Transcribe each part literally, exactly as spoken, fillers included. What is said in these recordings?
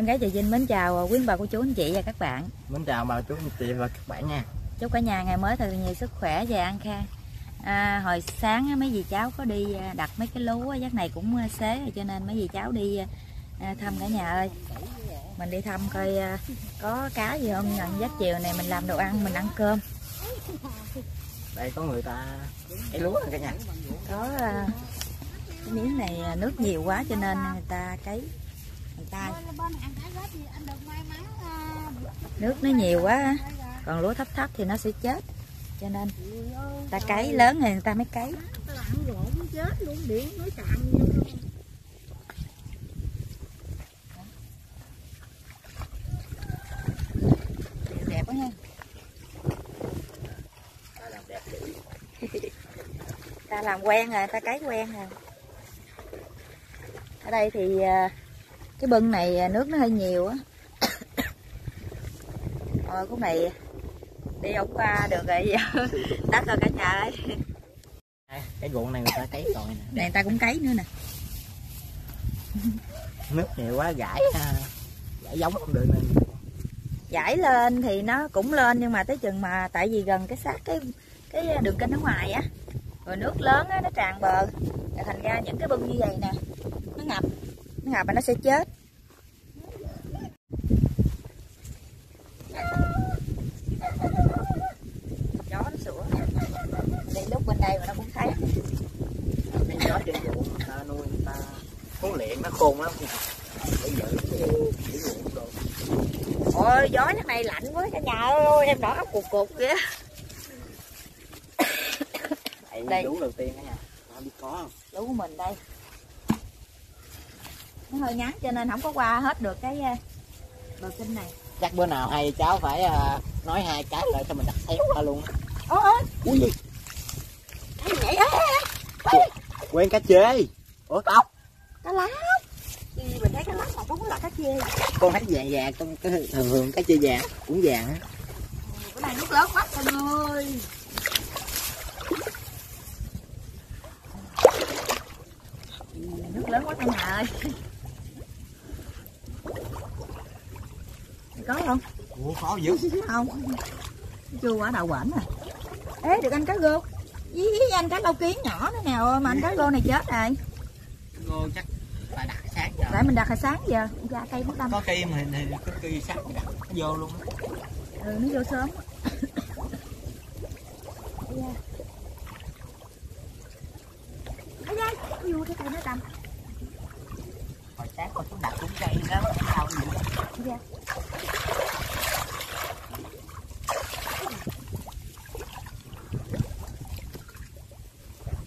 Em gái Trà Vinh mến chào quý bà cô chú anh chị và các bạn. Mến chào bà chú anh chị và các bạn nha. Chúc cả nhà ngày mới thật nhiều sức khỏe và an khang. À, hồi sáng mấy dì cháu có đi đặt mấy cái lú, giác này cũng xế rồi cho nên mấy dì cháu đi thăm cả nhà ơi. Mình đi thăm coi có cá gì không, nhận giấc chiều này mình làm đồ ăn, mình ăn cơm. Đây có người ta cái lúa cả nhà. Có cái miếng này nước nhiều quá cho nên người ta cấy bằng tay. Nước nó nhiều quá, còn lúa thấp thấp thì nó sẽ chết. Cho nên ta cấy lớn thì người ta mới cấy. Đẹp quá ha. Ta làm quen rồi, ta cấy quen rồi. Ở đây thì cái bưng này nước nó hơi nhiều á. Rồi cái này đi ổng qua được rồi giờ tắt rồi cả nhà ơi. Cái ruộng này người ta cấy rồi nè. Này người ta cũng cấy nữa nè. Nước nhiều quá gãi gãi giống không được nên gãi lên thì nó cũng lên, nhưng mà tới chừng mà tại vì gần cái sát cái cái đường kênh ở ngoài á, rồi nước lớn á nó tràn bờ, rồi thành ra những cái bưng như vậy nè nó ngập, nó ngập mà nó sẽ chết. Chó nó sủa đi lúc bên đây mà nó cũng thấy. Mấy chó trên ruộng người ta nuôi, người ta huấn luyện nó khôn lắm để giữ cái ruộng đồ. Ôi gió nước này lạnh quá cả nhà ơi, em đỏ ốc cục cục kìa. Đây lú đầu tiên đó nha, không biết có không? Lú của mình đây. Nó hơi ngắn cho nên không có qua hết được cái bờ kinh này. Chắc bữa nào hay cháu phải nói hai cái lại cho mình đặt xéo ra luôn. Ôi ơi. Ui gì? Cái nhảy á. Quen cá chê. Ủa tóc. Cá lóc. Thì mình thấy cá lóc mà cũng là cá chê. Con thấy vàng vàng trong cái thường thường cá chê vàng cũng vàng á. Bữa nay nước lớn quá con ơi. Nước lớn quá cả nhà ơi. Có không? Ủa khó dữ không? Chưa quá đậu quảnh rồi. Ê được ăn cá rô. Ý, ý anh cá lau kiến nhỏ nữa nào mà anh cá rô này chết rồi. Cá rô chắc phải đặt sáng giờ. Tại mình đặt hồi sáng giờ, ra cây mất tâm. Có cây mà thì cái cây sáng đặt nó vô luôn. Ừ nó vô sớm. Vô cái cây nó tầm. Hồi sáng còn chúng đặt cũng cây đó, sao vậy?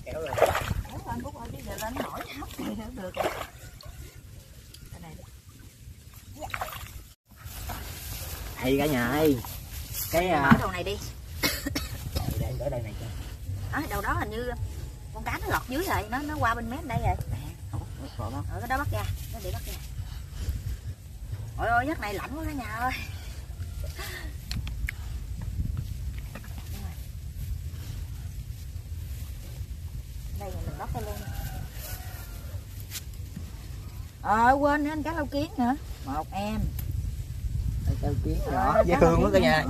Kéo rồi. Đó, anh Phúc ơi, bây giờ lên nổi hấp này nó được rồi. Cái này. Hay cả nhà ơi. Cái mở đầu này đi. Để anh ở đây này cho. Ở đầu đó hình như con cá nó lọt dưới rồi, nó nó qua bên mép đây rồi. Ở cái đó bắt ra, nó bị bắt ra. Ôi ôi, giấc này lạnh quá cả nhà ơi. Đây là mình bắt ra luôn. Ờ quên nữa, anh cá lau kiến nữa. Một em. Lau kiến nhỏ, dễ thương quá cả nhà.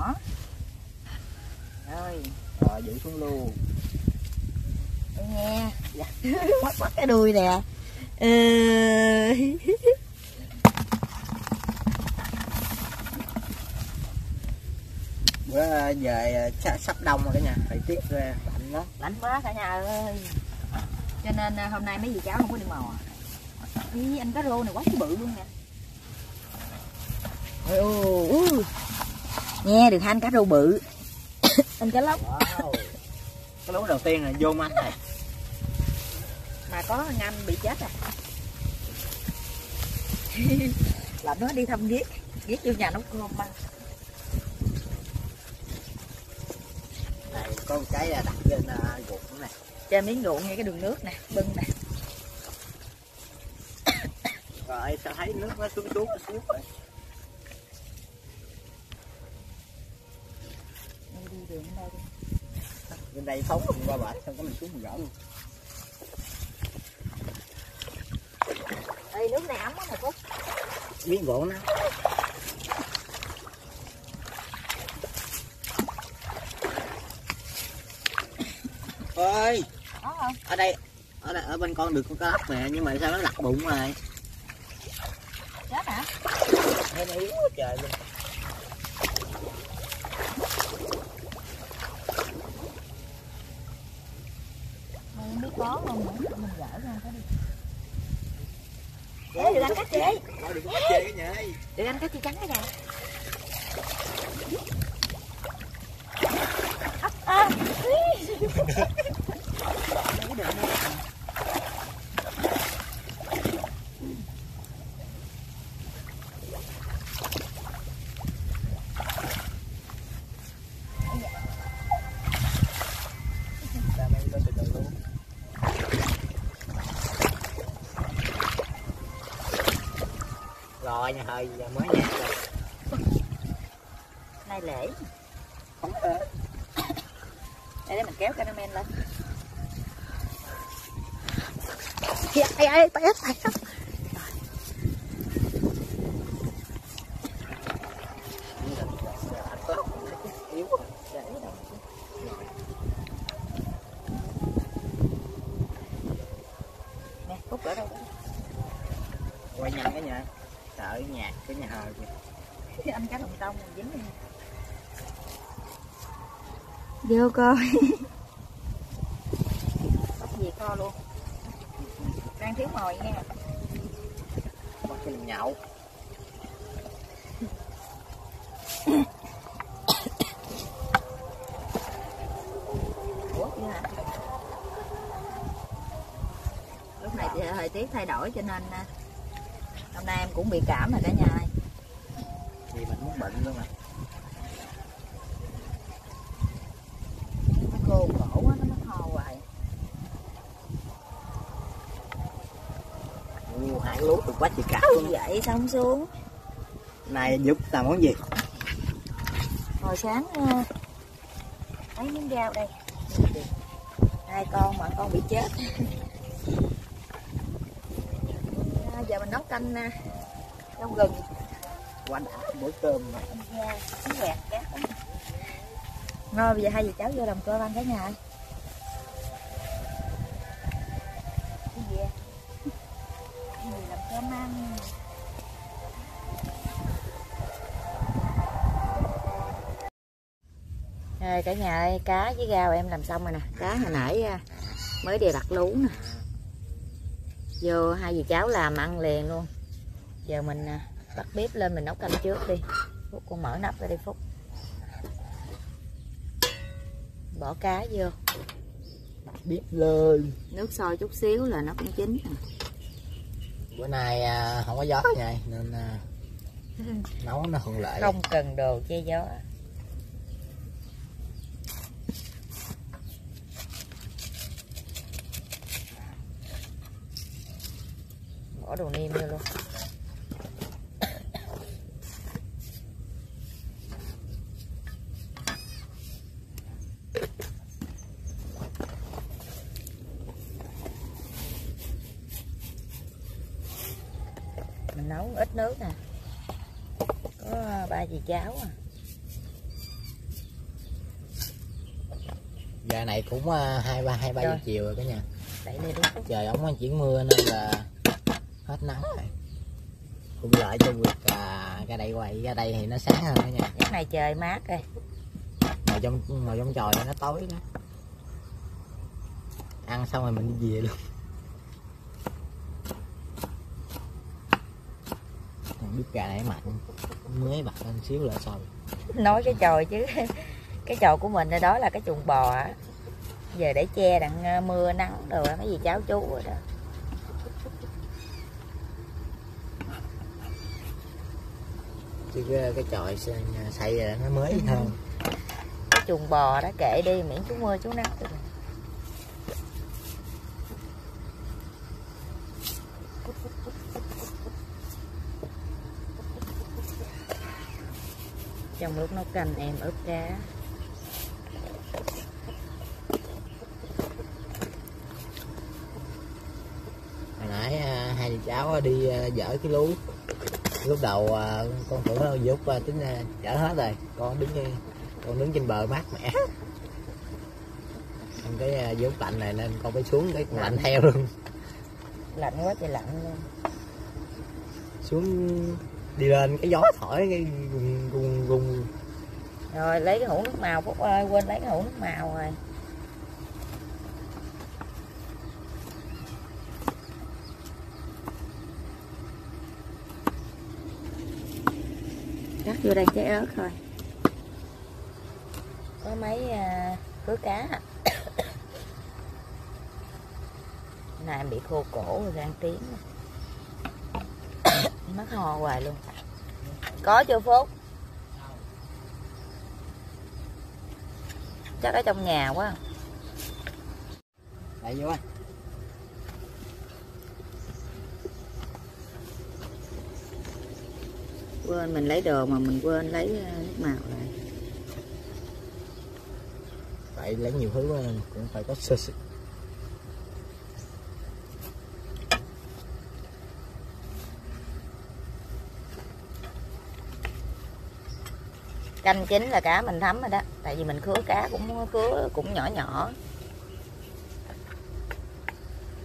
Rồi, rồi giữ xuống luôn. Nghe dạ. Quắt quắt cái đuôi nè. Ừ. Bữa về sắp đông rồi cả nhà, thời tiết lạnh lắm, lạnh quá cả nhà ơi, cho nên hôm nay mấy dì cháu không có đi mò. Ý, anh cá rô này quá bự luôn nè. Ôi nghe được hai anh cá rô bự. Anh cá lóc. Wow. Cái lú đầu tiên là vô mánh này mà có ngâm bị chết à. Làm nó đi thăm giết giết vô nhà nấu cơm ba. Này có một cái đặt trên uh, ruộng này, trên miếng ruộng ngay cái đường nước nè, bưng nè. Rồi sao thấy nước nó xuống xuống xuống rồi. Đi đi đường đây đi. Bên đây phóng mình qua bãi xong cái mình xuống mình gỡ luôn. Đây nước này ấm quá nè Phúc. miếng gỗ nó. Ơi, ở đây, ở đây ở bên con được con cá lóc nè, nhưng mà sao nó lật bụng rồi? Chết hả? Nó yếu quá trời luôn. Mình mới có không nữa, mình gỡ ra cái đi. Để ăn cá chê. Đừng có chê cái nhà. Để ăn cá chê trắng cái nè. À. Rồi nhà hơi giờ mới nhặt rồi. Nay lễ không ơi. Đây để mình kéo cameraman lên. Kìa, ai ai, tay ép, tay ép. Nè, cút ở đâu đó. Quay nhanh cái nhà, sợ nhạc cái nhà hồi kìa. Anh cá đồng tông, dính đi. Vô coi. Bắt gì co luôn. Đang thiếu mồi nha. Bắt cái lùm nhậu. Ủa kìa hả? Lúc này thời tiết thay đổi cho nên hôm nay em cũng bị cảm rồi cả nhà ơi. Vì mình muốn bệnh luôn à. Cô cổ quá nó mới ho hoài. Nhiều hạt lúa được quá chị cả luôn. Vậy sao không xuống? Này giúp làm món gì? Hồi sáng lấy miếng rau đây. Hai con mà con bị chết. À, giờ mình nấu canh rau gừng. Quả đã bữa cơm mà. Dạ, cũng quẹt cá. Rồi bây giờ hai dì cháu vô làm cơm ăn cả nhà ơi. Cái gì vậy? Cái gì làm cơm ăn? Rồi cả nhà ơi, cá với rau em làm xong rồi nè. Cá hồi nãy mới đều đặt lú nè. Vô hai dì cháu làm ăn liền luôn. Giờ mình bật bếp lên mình nấu canh trước đi. Phúc con mở nắp ra đi Phúc. Bỏ cá vô. Bật bếp lên. Nước sôi chút xíu là nó cũng chín. Bữa nay à, không có gió vậy nên à, nấu nó thuận lợi. Không cần đồ che gió. Bỏ đồ niêm vô luôn. Nấu ít nước nè, có ba dì cháu à. Giờ này cũng hai ba hai ba giờ chiều rồi cả nhà. Đẩy đi đúng. Trời ổng chuyển mưa nên là hết nắng rồi. Cũng lợi cho việc à, ra đây quay ra đây thì nó sáng hơn cả nhà. Cái này trời mát rồi. Ngồi trong ngồi trong trời nó tối đó. Ăn xong rồi mình đi về luôn. Bếp gà này mạnh, mới bật lên xíu là xong. Nói cái chòi chứ, cái chòi của mình đó là cái chuồng bò á. Giờ để che đặng mưa nắng rồi mấy gì cháu chú rồi đó. Chứ cái chòi xây rồi nó mới hơn. Cái chuồng bò đó kệ đi, miễn chú mưa chú nắng được. Trong lúc nấu canh em ướp cá. Hồi nãy hai dì cháu đi dỡ cái lú Lúc đầu con tưởng nó giúp tính chở hết rồi, con đứng con đứng trên bờ mát mẻ. Cái vốn lạnh này nên con phải xuống cái lạnh theo luôn. Lạnh quá trời lạnh luôn. Xuống đi lên cái gió thổi cái gùng gùng gùng. Rồi lấy cái hũ nước màu Phúc ơi, quên lấy cái hũ nước màu rồi. Cắt vô đây trái ớt thôi. Có mấy à, khứa cá à. Này em bị khô cổ rồi gan tiếng mất ho hoài luôn. Có chưa Phúc? Chắc ở trong nhà quá. Lại vô anh. Quên mình lấy đồ mà mình quên lấy nước màu lại. Phải lấy nhiều thứ quá cũng phải có sơ sơ. Canh chính là cá mình thấm rồi đó, tại vì mình khứa cá cũng khứa cũng nhỏ nhỏ.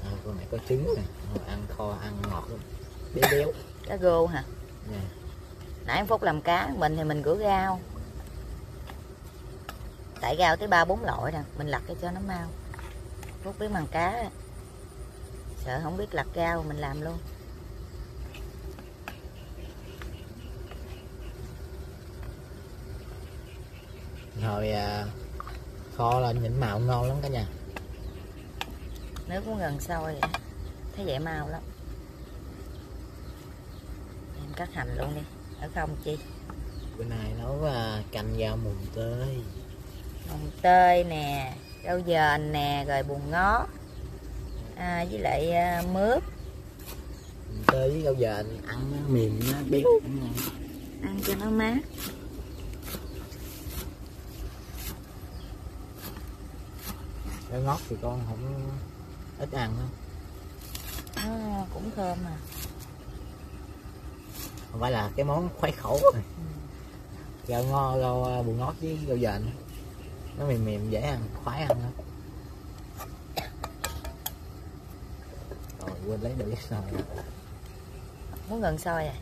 À, con này có trứng nè, ăn kho ăn ngọt luôn, béo béo. Cá rô hả? Yeah. Nãy Phúc làm cá mình thì mình rửa rau, tại rau tới ba bốn loại nè, mình lặt cho nó mau. Phúc biết bằng cá, sợ không biết lặt rau mình làm luôn. Hồi à, kho lên nhìn màu ngon lắm cả nhà. Nước cũng gần sôi vậy, thấy vậy màu lắm. Em cắt hành luôn đi, ở không chi. Bữa nay nấu à, canh rau mùng tơi. Mùng tơi nè, rau dền nè, rồi bùn ngó à, với lại à, mướp. Mùng tơi với rau dền ăn nó mềm nó béo. Ăn cho nó mát. Cái ngót thì con không ít ăn không? À, cũng thơm mà. Không phải là cái món khoái khẩu này. Ừ. Rau ngó, rau bù ngót với rau dền. Nó mềm mềm dễ ăn, khoái ăn lắm. Rồi quên lấy đũa sôi. Muốn gần sôi à?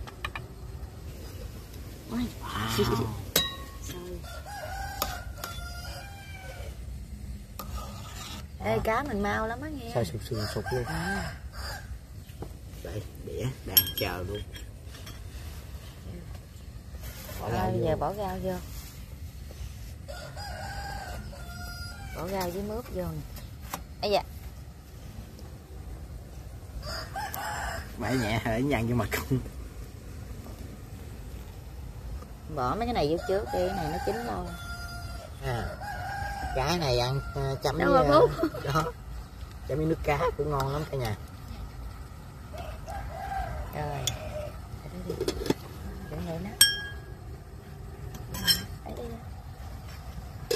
Wow. Ê, cá mình mau lắm á nghe. Sao sụp sụp sụp luôn à. Đây, đĩa đang chờ luôn. Bỏ à, giờ vô. Bỏ rau vô. Bỏ rau với mướp vô nè. Ây da. Bãi nhẹ hỡi nhăn cho mặt con. Bỏ mấy cái này vô trước đi, cái này nó chín lâu. À. Cá này ăn chấm với đó, chấm với nước cá cũng ngon lắm cả nhà. Rồi. Đứng đây nắp.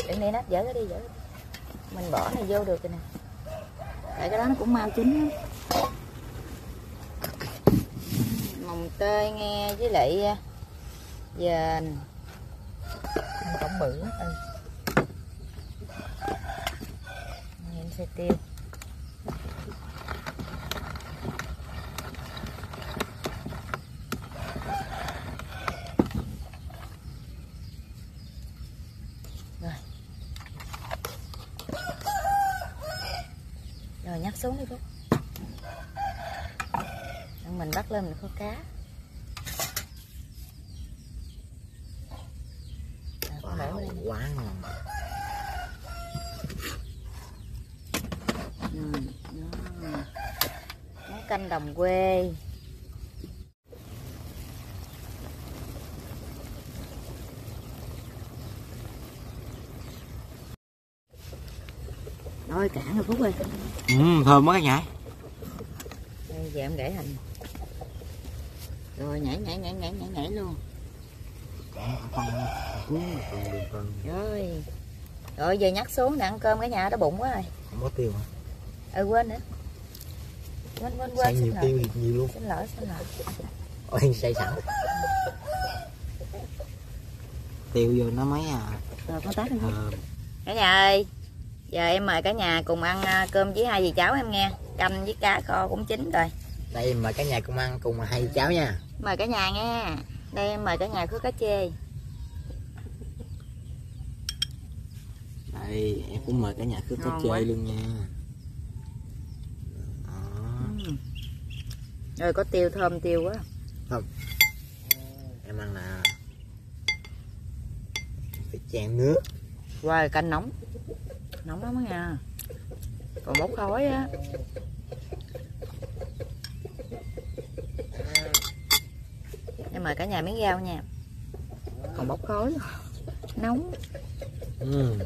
Đứng đây nắp, dỡ nó đi, dỡ. Mình bỏ này vô được rồi nè. Tại cái đó nó cũng mau chín lắm. Mồng tơi nghe với lại dền. Cổng bự quá. Tiêu rồi rồi nhắc xuống đi Phúc, mình bắt lên mình có cá. Wow, wow, quá ngon. Canh đồng quê. Rồi cạn rồi Phúc ơi. Ừ, thơm quá các nhảy. Đây giờ em để hành. Rồi nhảy nhảy nhảy nhảy nhảy nhảy luôn. Rồi. Rồi giờ nhắc xuống để ăn cơm cả nhà, đã bụng quá rồi. Không có tiêu hả? Ừ quên nữa. Quên, quên, quên, xin lỗi, xin lỗi, xin lỗi. Ôi, say sẵn. tiêu vô nó mấy à. Rồi có tát không? Ờ. Cả nhà ơi, giờ em mời cả nhà cùng ăn cơm với hai dì cháu em nghe. Canh với cá kho cũng chín rồi. Đây mời cả nhà cùng ăn cùng hai dì cháu nha. Mời cả nhà nghe. Đây em mời cả nhà khứa cá chê. Đây em cũng mời cả nhà khứa cá chê luôn nha. Đó. Rồi có tiêu thơm tiêu quá. Không. Em ăn là phải chèn nước. Qua wow, canh nóng. Nóng lắm nha. Còn bốc khói á. Em mời cả nhà miếng rau nha. Còn bốc khói. Nóng. Ừ.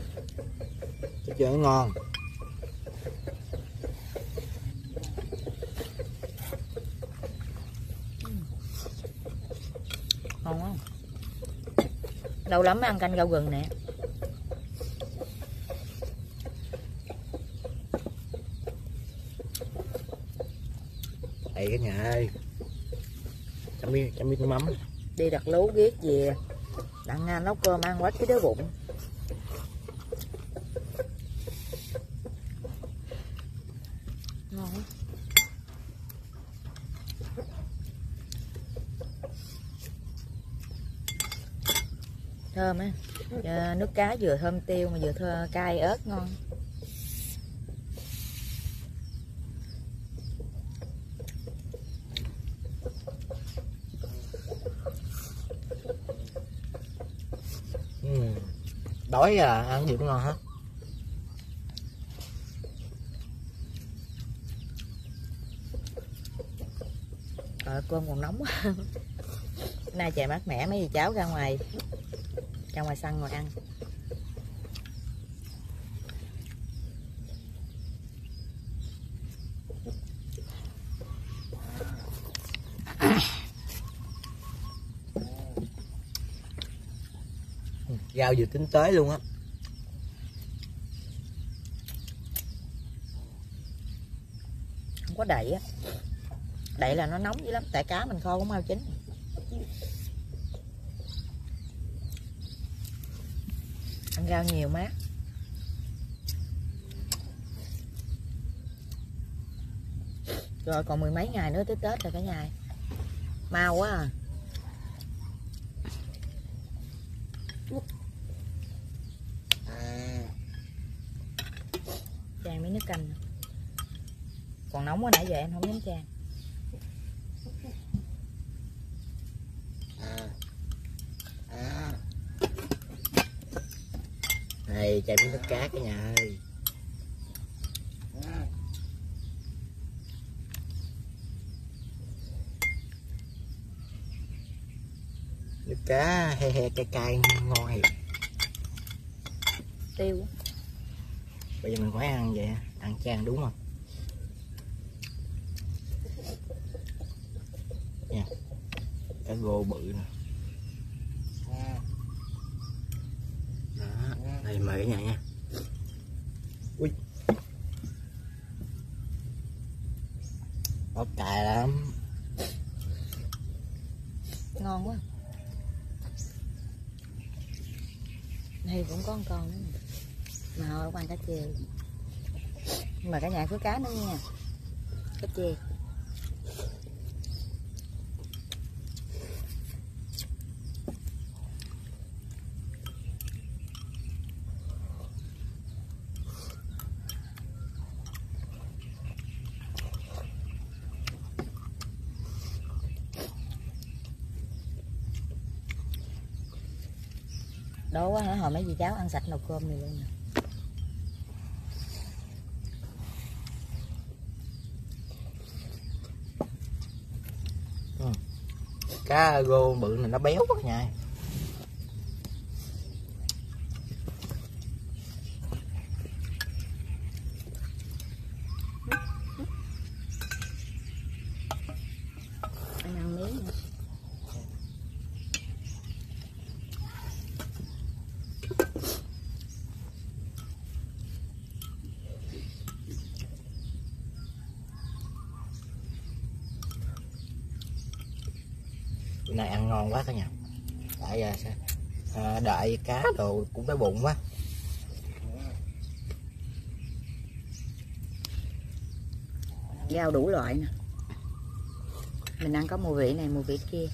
Chợ ngon. Ngon không? Lâu lắm mới ăn canh rau gừng nè. Đây cả nhà ơi, chấm miếng chấm miếng mắm. Đi đặt lú ghét về, đặng Nga nấu cơm ăn quá cái đói bụng. Ngon. Thơm á, nước cá vừa thơm tiêu mà vừa thơm cay ớt ngon. Đói à, ăn gì cũng ngon hết. Ờ, cơm còn nóng quá. Nay trời mát mẻ, mấy dì cháu ra ngoài ra ngoài sân ngồi ăn. Rau vừa tính tới luôn á. Không có đậy á. Đậy là nó nóng dữ lắm. Tại cá mình kho cũng mau chín. Ăn rau nhiều mát. Rồi còn mười mấy ngày nữa tới Tết rồi cả nhà. Mau quá à. Chan miếng nước canh. Còn nóng quá nãy giờ em không dám chan. À. À. Đây chan miếng nước cá cả nhà ơi. Nước cá he he cay cay ngon thiệt. Tiêu. Bây giờ mình phải ăn vậy, ăn chan đúng không? Nha, cá gô bự nè. Đó, đây mời cả nhà nha. Ui, ớt cay lắm. Ngon quá. Đây cũng có một con nữa nè. Mà quăng cá chê. Nhưng mà cả nhà có cá nữa nha. Cá chê. Đố quá hả? Hồi mấy dì cháu ăn sạch nồi cơm này luôn nè. Cá gô bự này nó béo quá nha. Anh ăn miếng. Này ăn ngon quá cả nhà. Tại giờ sẽ à, đợi cá đồ cũng đói bụng quá. Rau đủ loại nè, mình ăn có mùi vị này mùi vị kia.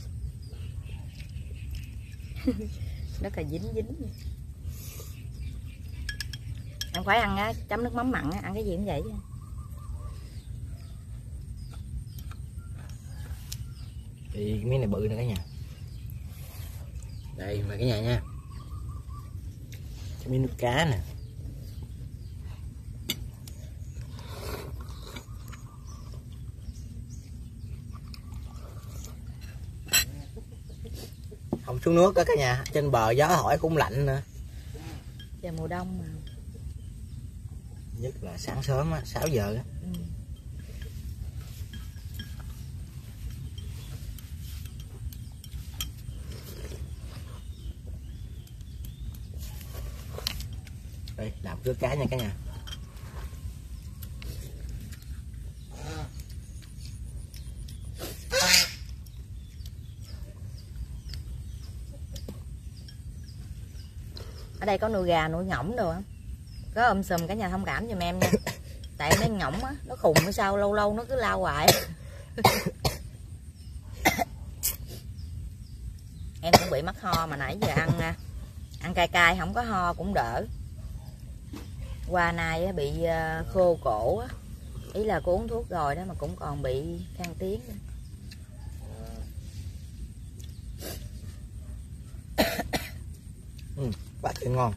Rất là dính dính. Em phải ăn á, chấm nước mắm mặn á, ăn cái gì cũng vậy. Thì miếng này bự nữa cả nhà. Đây mà cả nhà nha, miếng nước cá nè. Không xuống nước đó cả nhà, trên bờ gió thổi cũng lạnh nữa. Giờ mùa đông mà. Nhất là sáng sớm á, sáu giờ á. Ừ. Đây, làm rứa cá nha cả nhà. Ở đây có nuôi gà, nuôi ngỗng đồ á. Có ôm sùm cả nhà thông cảm giùm em nha. Tại mấy ngỗng á, nó khùng hay sao, lâu lâu nó cứ lao hoài. Em cũng bị mắc ho mà nãy giờ ăn ăn cay cay không có ho cũng đỡ. Qua nay bị khô cổ á, ý là cô uống thuốc rồi đó mà cũng còn bị khang tiếng. Ừ, quá trời ngon.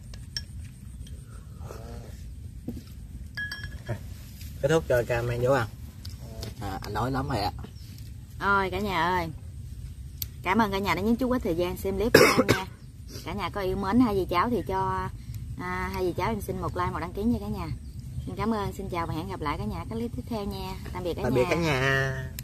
Kết thúc cho cam mang vô ăn. À, anh nói lắm rồi ạ. Ôi cả nhà ơi, cảm ơn cả nhà đã nhấn chú ý thời gian xem clip của em nha. Cả nhà có yêu mến hai dì cháu thì cho à, hai dì cháu em xin một like, một đăng ký nha cả nhà. Mình cảm ơn, xin chào và hẹn gặp lại cả nhà các clip tiếp theo nha. Tạm biệt cả nhà. Tạm biệt cả nhà.